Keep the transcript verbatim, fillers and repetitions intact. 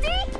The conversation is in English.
Daddy?